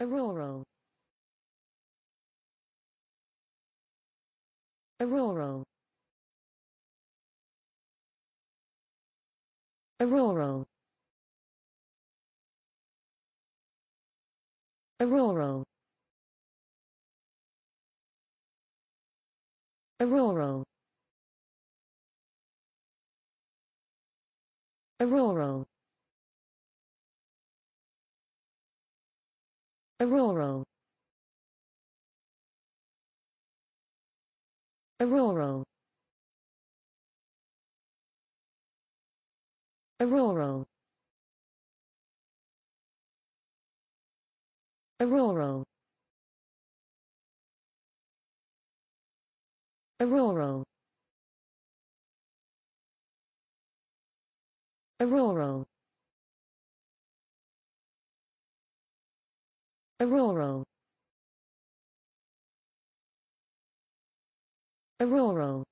Auroral. Auroral. Auroral. Auroral. Auroral. Auroral. Auroral. Auroral. Auroral. Auroral. Auroral. Auroral. Auroral. Auroral.